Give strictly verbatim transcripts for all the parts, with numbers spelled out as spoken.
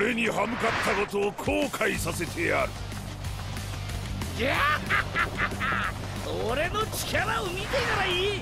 俺に歯向かったことを後悔させてやる。いや俺の力を見てからいい。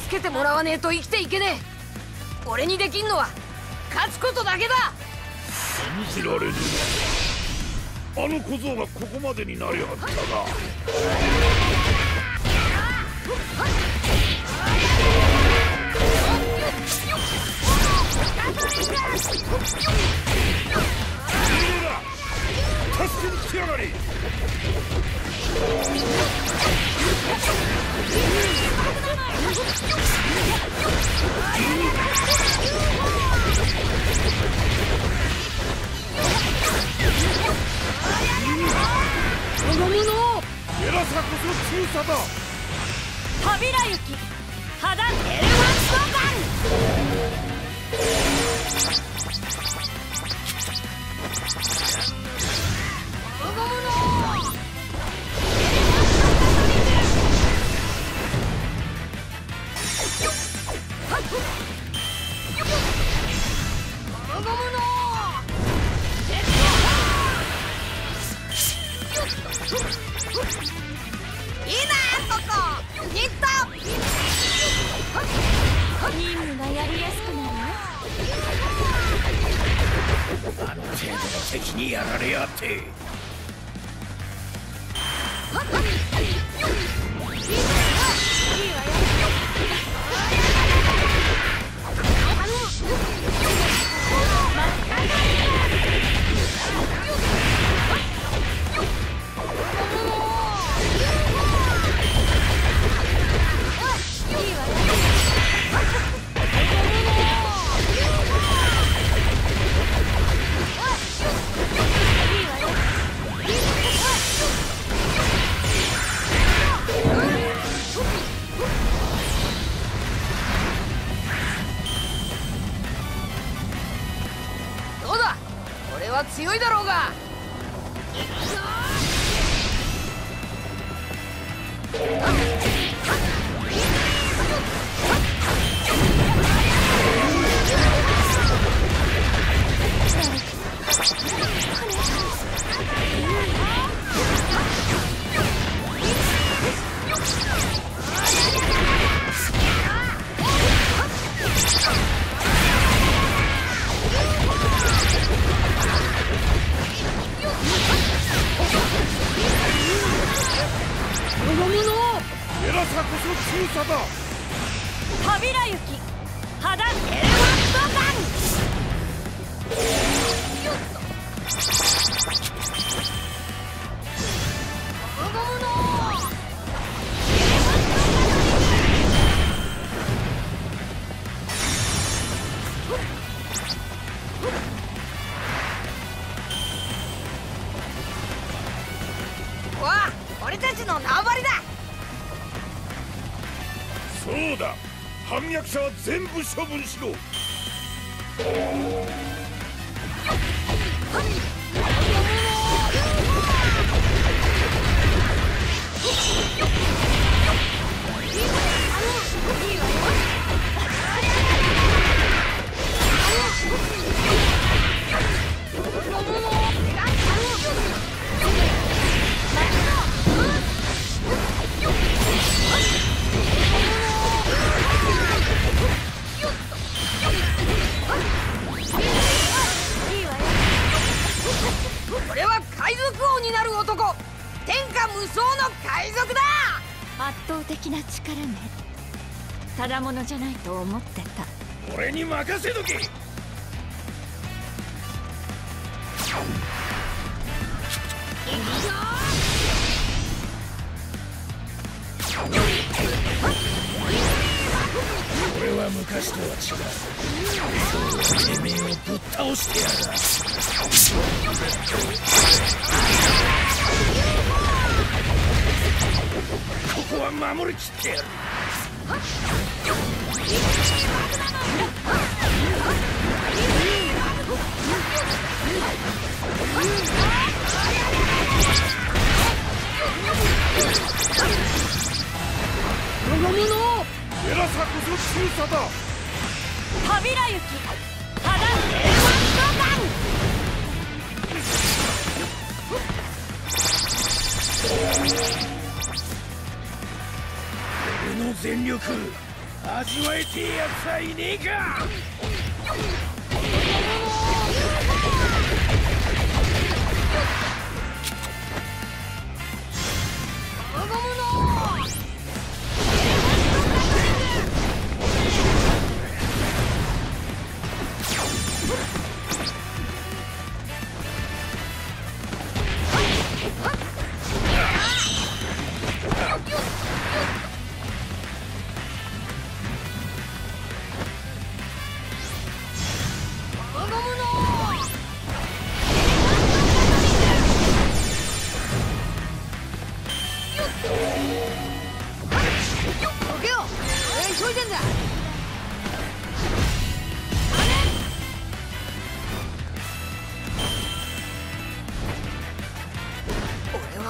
助けてもらわねえと生きていけねえ。俺にできんのは勝つことだけだ。信じられねえな。あの小僧がここまでになりはったな。助けに来てやがれ。この者。ゴムのいった。任務がやりやすくなる。あの程度の敵にやられやって強いだろうが。全部処分しろ。ただものじゃないと思ってた。俺に任せとけ。俺は昔とは違う。てめえをぶっ倒してやる。ここは守りきってやる。俺の全力味わえてえやつはいねえか。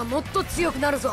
もっと強くなるぞ。